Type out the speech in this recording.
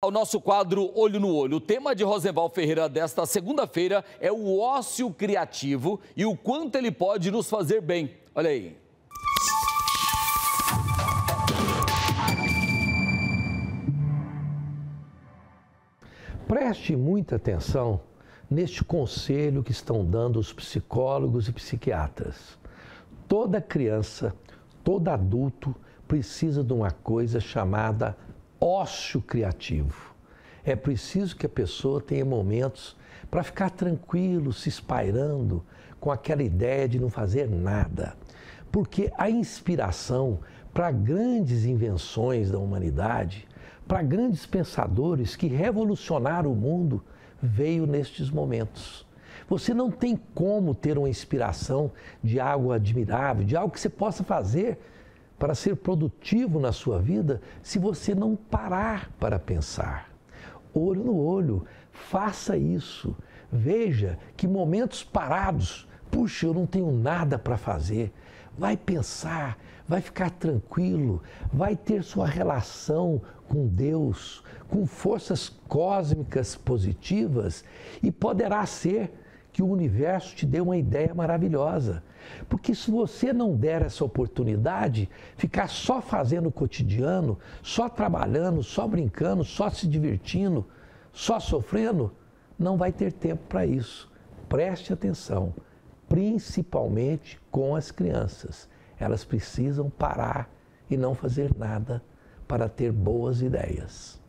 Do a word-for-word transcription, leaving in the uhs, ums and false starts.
Ao nosso quadro Olho no Olho, o tema de Rosenval Ferreira desta segunda-feira é o ócio criativo e o quanto ele pode nos fazer bem. Olha aí. Preste muita atenção neste conselho que estão dando os psicólogos e psiquiatras. Toda criança, todo adulto precisa de uma coisa chamada ócio criativo. É preciso que a pessoa tenha momentos para ficar tranquilo, se espairando com aquela ideia de não fazer nada. Porque a inspiração para grandes invenções da humanidade, para grandes pensadores que revolucionaram o mundo, veio nestes momentos. Você não tem como ter uma inspiração de algo admirável, de algo que você possa fazer para ser produtivo na sua vida, se você não parar para pensar. Olho no olho, faça isso. Veja que momentos parados, puxa, eu não tenho nada para fazer. Vai pensar, vai ficar tranquilo, vai ter sua relação com Deus, com forças cósmicas positivas, e poderá ser que o universo te dê uma ideia maravilhosa. Porque se você não der essa oportunidade, ficar só fazendo o cotidiano, só trabalhando, só brincando, só se divertindo, só sofrendo, não vai ter tempo para isso. Preste atenção, principalmente com as crianças. Elas precisam parar e não fazer nada para ter boas ideias.